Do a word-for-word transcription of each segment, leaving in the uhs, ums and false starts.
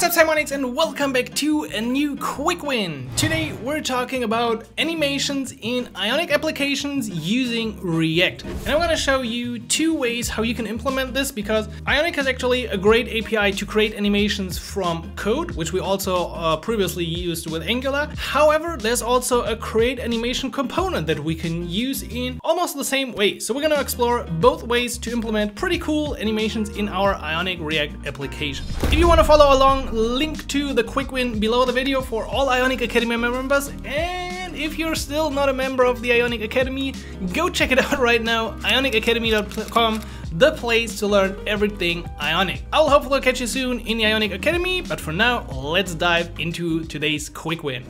What's up, Simonics, and welcome back to a new quick win. Today we're talking about animations in Ionic applications using React. And I'm gonna show you two ways how you can implement this, because Ionic has actually a great A P I to create animations from code, which we also uh, previously used with Angular. However, there's also a create animation component that we can use in almost the same way. So we're gonna explore both ways to implement pretty cool animations in our Ionic React application. If you wanna follow along, link to the quick win below the video for all Ionic Academy members. And if you're still not a member of the Ionic Academy, go check it out right now, ionic academy dot com, the place to learn everything Ionic. I'll hopefully catch you soon in the Ionic Academy, but for now, let's dive into today's quick win.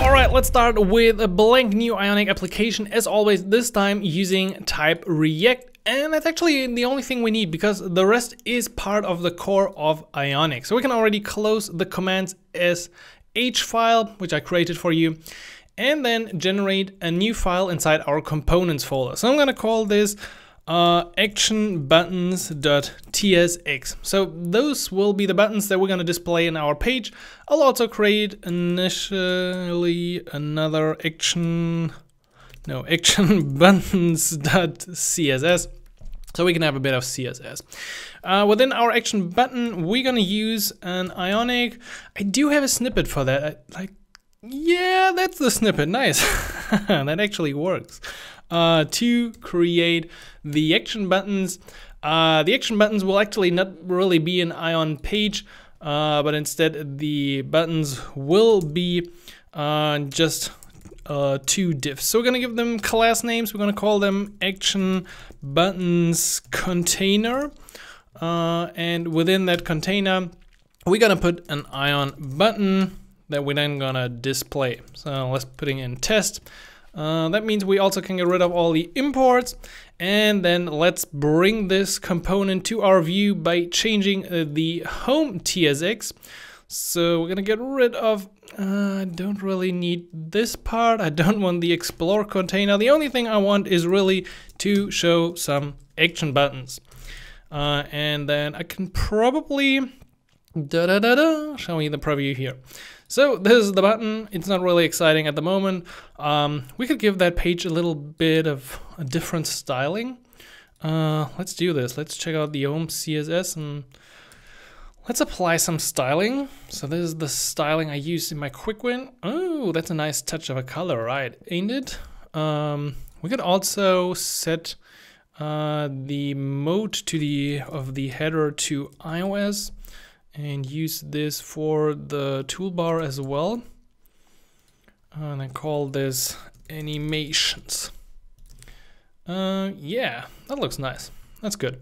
Alright, let's start with a blank new Ionic application, as always, this time using type React. And that's actually the only thing we need, because the rest is part of the core of Ionic. So we can already close the commands as h file, which I created for you, and then generate a new file inside our components folder. So I'm going to call this uh, action buttons dot t s x. So those will be the buttons that we're going to display in our page. I'll also create initially another action, no, action buttons dot c s s, so we can have a bit of C S S. Uh, within our action button, we're going to use an Ionic. I do have a snippet for that. I, like, yeah, that's the snippet. Nice. That actually works. Uh, to create the action buttons. Uh, the action buttons will actually not really be an Ion page, uh, but instead the buttons will be uh, just uh, two diffs. So we're gonna give them class names. We're gonna call them action buttons container, uh, and within that container, we're gonna put an Ion button that we're then gonna display. So let's put in test. Uh, that means we also can get rid of all the imports, and then let's bring this component to our view by changing uh, the home dot t s x. So we're gonna get rid of, uh, I don't really need this part. I don't want the explore container. The only thing I want is really to show some action buttons. Uh, and then I can probably da da da da show you the preview here. So this is the button. It's not really exciting at the moment. Um, we could give that page a little bit of a different styling. Uh, let's do this. Let's check out the home C S S and let's apply some styling. So this is the styling I used in my quick win. Oh, that's a nice touch of a color, right? Ain't it? Um, we could also set uh, the mode to the of the header to iOS. And use this for the toolbar as well. And I call this animations. Uh, yeah, that looks nice. That's good.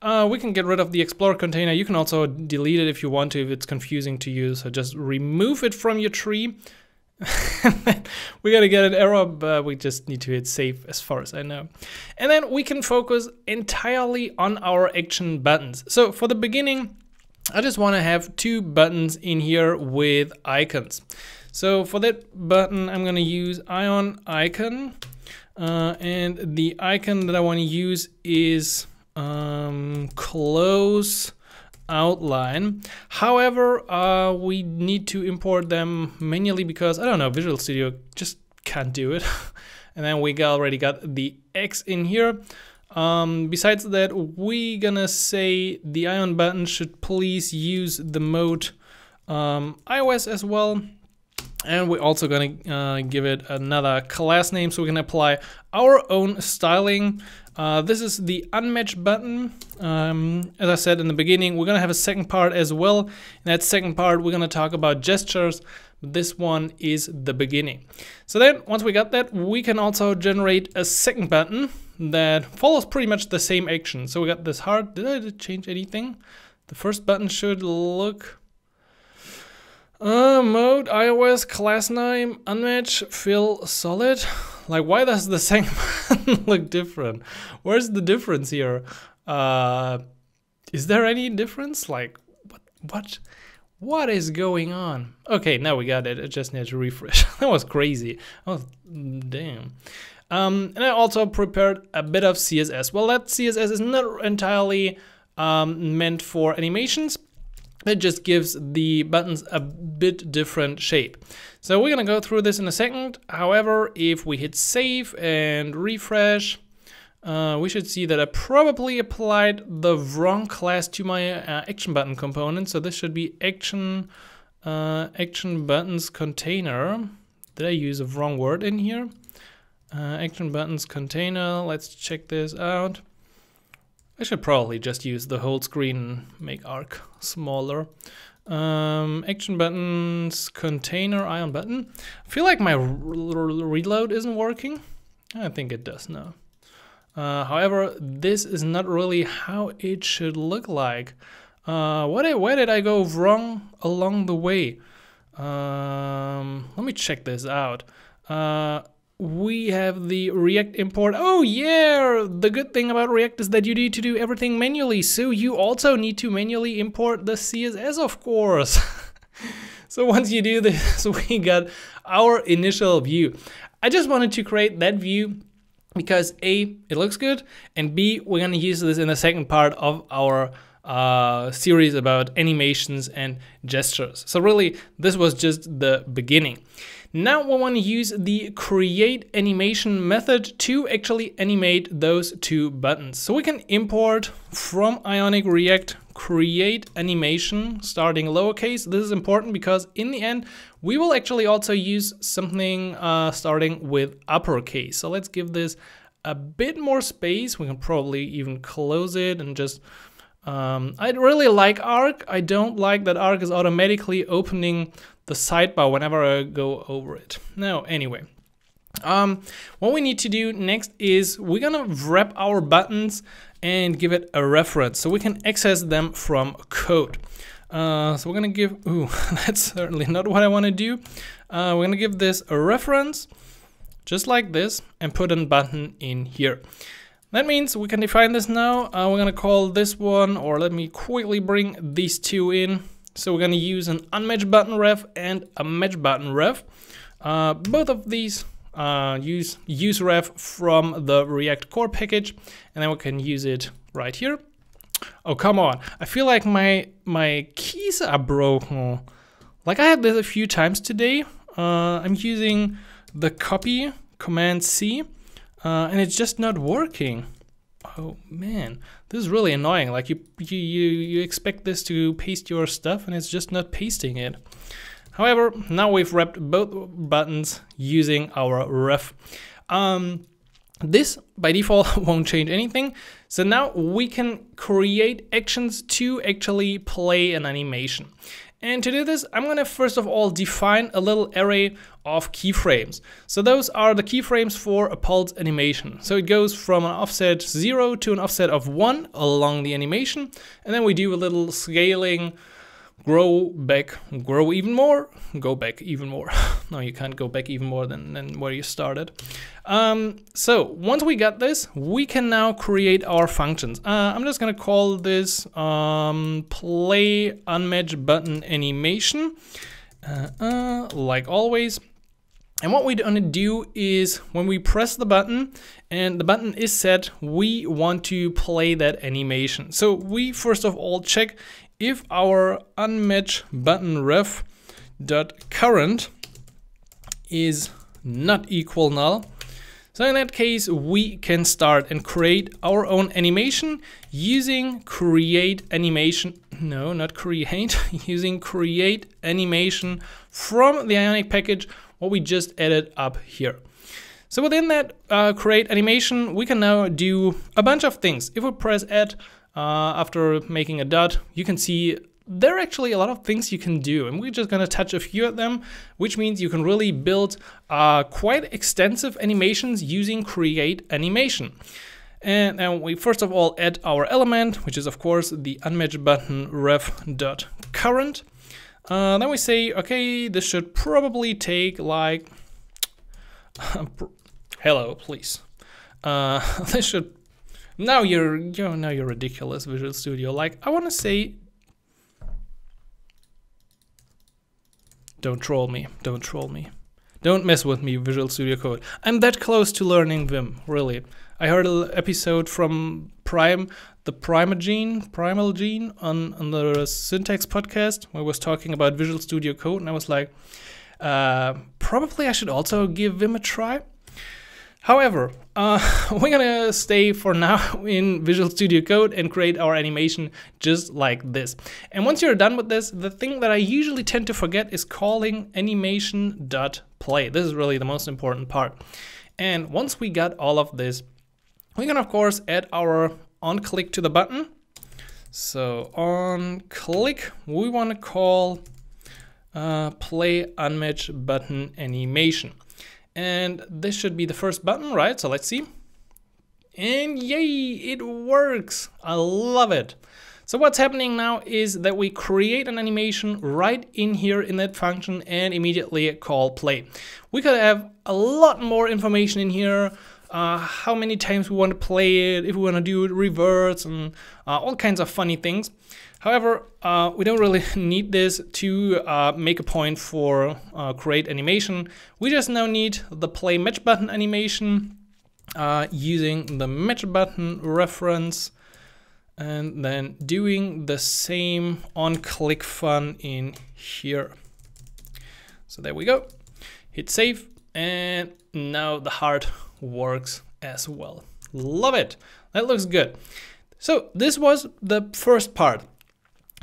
Uh, we can get rid of the explore container. You can also delete it if you want to, if it's confusing to you. So just remove it from your tree. We gotta get an error, but we just need to hit save as far as I know. And then we can focus entirely on our action buttons. So for the beginning, I just want to have two buttons in here with icons. So for that button, I'm going to use ion-icon, uh, and the icon that I want to use is um, close outline. However, uh, we need to import them manually because, I don't know, Visual Studio just can't do it. And then we already got the X in here. Um, besides that, we're gonna say the Ion button should please use the mode um, iOS as well. And we're also gonna uh, give it another class name so we can apply our own styling. Uh, this is the unmatched button. Um, as I said in the beginning, we're gonna have a second part as well. In that second part, we're gonna talk about gestures. This one is the beginning. So then once we got that, we can also generate a second button that follows pretty much the same action. So we got this heart. Did I change anything? The first button should look uh, mode iOS class name unmatch fill solid. Like, why does the second button look different? Where's the difference here? Uh, is there any difference? Like, what? What? What is going on? Okay, now we got it. I just need to refresh. That was crazy. Oh, damn. Um, and I also prepared a bit of C S S. Well, that C S S is not entirely um, meant for animations. It just gives the buttons a bit different shape. So we're gonna go through this in a second. However, if we hit save and refresh, uh, we should see that I probably applied the wrong class to my uh, action button component. So this should be action uh, action buttons container. Did I use a wrong word in here? Uh, action buttons container. Let's check this out. I should probably just use the whole screen and make arc smaller. Um, action buttons, container, ion button. I feel like my reload isn't working. I think it does now. Uh, however, this is not really how it should look like. Uh, what I, where did I go wrong along the way? Um, let me check this out. Uh, We have the React import. Oh yeah, the good thing about React is that you need to do everything manually, so you also need to manually import the C S S, of course. So once you do this, we got our initial view. I just wanted to create that view because A, it looks good, and B, we're gonna use this in the second part of our uh, series about animations and gestures. So really, this was just the beginning. Now we want to use the create animation method to actually animate those two buttons. So we can import from Ionic React create animation starting lowercase. This is important because in the end we will actually also use something uh, starting with uppercase. So let's give this a bit more space. We can probably even close it and just Um, I really like Arc. I don't like that Arc is automatically opening the sidebar whenever I go over it. No, anyway. Um, what we need to do next is we're gonna wrap our buttons and give it a reference so we can access them from code. Uh, so we're gonna give, ooh, that's certainly not what I wanna do. Uh, we're gonna give this a reference, just like this, and put a button in here. That means we can define this now. Uh, we're gonna call this one, or let me quickly bring these two in. So we're gonna use an unmatched button ref and a match button ref. Uh, both of these uh, use use ref from the React core package, and then we can use it right here. Oh come on! I feel like my my keys are broken. Like I had this a few times today. Uh, I'm using the copy command C. Uh, and it's just not working. Oh man, this is really annoying. Like you, you, you expect this to paste your stuff and it's just not pasting it. However, now we've wrapped both buttons using our ref. Um, this by default won't change anything. So now we can create actions to actually play an animation. And to do this, I'm gonna first of all define a little array of keyframes. So those are the keyframes for a pulse animation. So it goes from an offset zero to an offset of one along the animation. And then we do a little scaling, grow back, grow even more, go back even more. No, you can't go back even more than, than where you started. Um, so once we got this, we can now create our functions. Uh, I'm just gonna call this um, play unmatched button animation, uh, uh, like always. And what we're gonna do is when we press the button and the button is set, we want to play that animation. So we first of all check if our unmatched button ref dot current is not equal null. So in that case, we can start and create our own animation using create animation. No, not create, using create animation from the Ionic package, what we just added up here. So within that uh, create animation, we can now do a bunch of things. If we press add uh, after making a dot, you can see there are actually a lot of things you can do, and we're just gonna touch a few of them, which means you can really build uh, quite extensive animations using create animation. And then we first of all add our element, which is of course the unmatched button ref.current. Uh, then we say, okay, this should probably take like, hello, please. Uh, this should, now you're, you're, now you're ridiculous, Visual Studio. Like, I want to say, don't troll me, don't troll me. Don't mess with me, Visual Studio Code. I'm that close to learning Vim, really. I heard an episode from Prime, the Primeagen, Primeagen on, on the Syntax podcast, where I was talking about Visual Studio Code, and I was like, uh, probably I should also give Vim a try. However, uh, we're gonna stay for now in Visual Studio Code and create our animation just like this. And once you're done with this, the thing that I usually tend to forget is calling animation dot play. This is really the most important part. And once we got all of this, we can of course add our on click to the button. So on click, we wanna call uh, play unmatched button animation. And this should be the first button, right? So let's see. And yay, it works. I love it. So what's happening now is that we create an animation right in here in that function and immediately call play. We could have a lot more information in here. Uh, how many times we want to play it, if we want to do it reverts, and uh, all kinds of funny things. However, uh, we don't really need this to uh, make a point for uh, create animation. We just now need the play match button animation uh, using the match button reference and then doing the same on click fun in here. So there we go. Hit save, and now the heart works as well. Love it. That looks good. So this was the first part.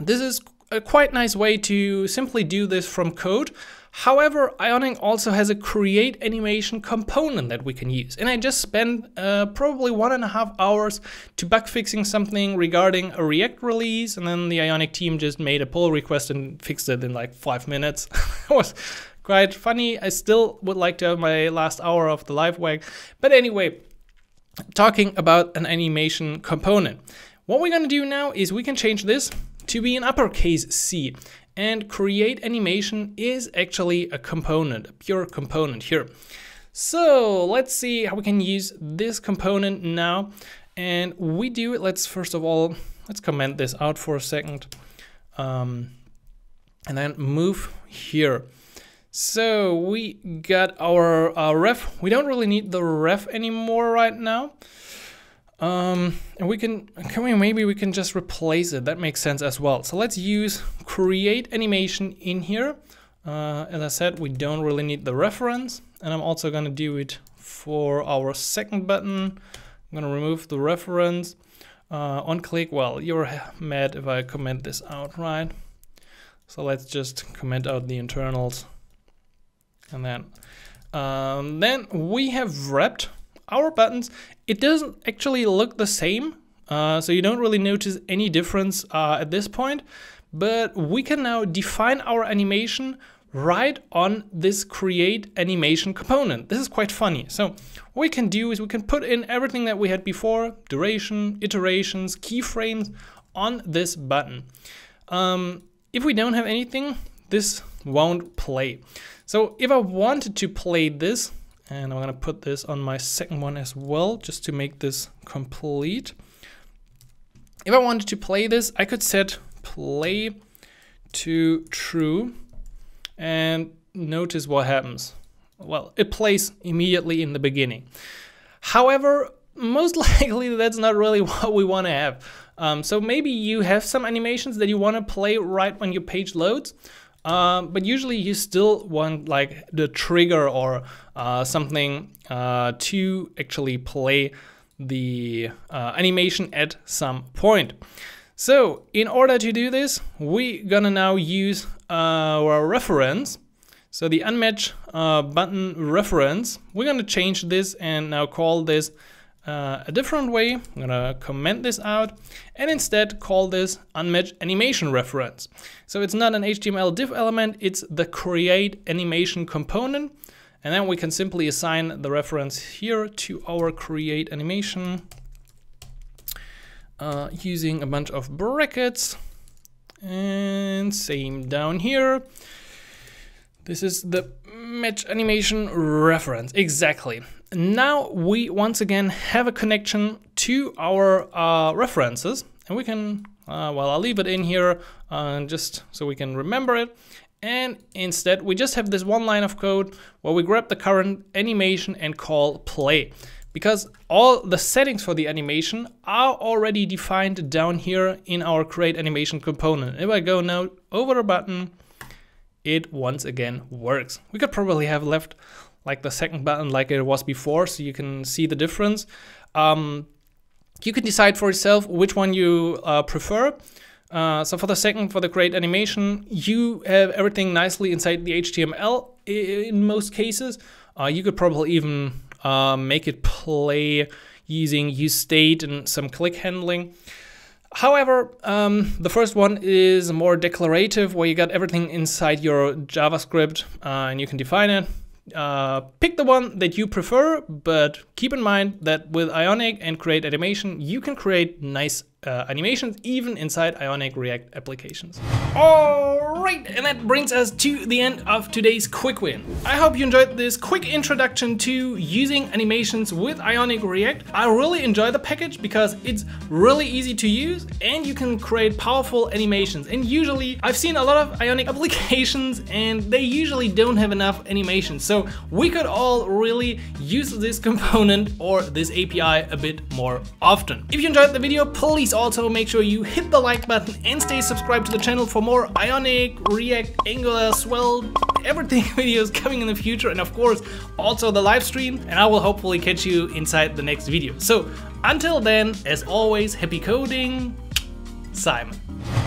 This is a quite nice way to simply do this from code. However, Ionic also has a create animation component that we can use. And I just spent uh, probably one and a half hours to bug fixing something regarding a React release. And then the Ionic team just made a pull request and fixed it in like five minutes. It was quite funny. I still would like to have my last hour of the live wag. But anyway, talking about an animation component. What we're going to do now is we can change this to be an uppercase C, and create animation is actually a component, a pure component here. So let's see how we can use this component now. And we do it, let's first of all, let's comment this out for a second, um, and then move here. So we got our, our ref. We don't really need the ref anymore right now. Um, and we can, can we, maybe we can just replace it. That makes sense as well. So let's use create animation in here. Uh, as I said, we don't really need the reference, and I'm also going to do it for our second button. I'm going to remove the reference, uh, on click. Well, you're mad if I comment this out, right? So let's just comment out the internals, and then, um, then we have wrapped our buttons. It doesn't actually look the same, uh, so you don't really notice any difference uh, at this point, but we can now define our animation right on this create animation component. This is quite funny. So what we can do is we can put in everything that we had before, duration, iterations, keyframes on this button. Um, if we don't have anything, this won't play. So if I wanted to play this, and I'm gonna put this on my second one as well, just to make this complete. If I wanted to play this, I could set play to true, and notice what happens. Well, it plays immediately in the beginning. However, most likely that's not really what we wanna have. Um, so maybe you have some animations that you wanna play right when your page loads. Um, but usually you still want like the trigger or uh, something uh, to actually play the uh, animation at some point. So in order to do this, we're gonna now use our reference. So the unmatched uh, button reference, we're gonna change this and now call this uh, a different way. I'm gonna comment this out and instead call this unmatched animation reference. So it's not an H T M L div element, it's the create animation component. And then we can simply assign the reference here to our create animation uh, using a bunch of brackets, and same down here. This is the match animation reference, exactly. Now we once again have a connection to our uh, references, and we can, uh, well, I'll leave it in here uh, just so we can remember it. And instead, we just have this one line of code where we grab the current animation and call play, because all the settings for the animation are already defined down here in our create animation component. If I go now over the button, it once again works. We could probably have left like the second button like it was before, so you can see the difference. Um, you can decide for yourself which one you uh, prefer. Uh, so for the second, for the create animation, you have everything nicely inside the H T M L in most cases. Uh, you could probably even uh, make it play using use state and some click handling. However, um, the first one is more declarative, where you got everything inside your JavaScript uh, and you can define it. Uh, pick the one that you prefer, but keep in mind that with Ionic and create animation, you can create nice uh, animations even inside Ionic React applications. All right, and that brings us to the end of today's quick win. I hope you enjoyed this quick introduction to using animations with Ionic React. I really enjoy the package because it's really easy to use and you can create powerful animations. And usually I've seen a lot of Ionic applications and they usually don't have enough animations. So we could all really use this component or this A P I a bit more often. If you enjoyed the video, please also make sure you hit the like button and stay subscribed to the channel for more Ionic, React, Angular, Swell, everything videos coming in the future, and of course also the live stream, and I will hopefully catch you inside the next video. So until then, as always, happy coding, Simon.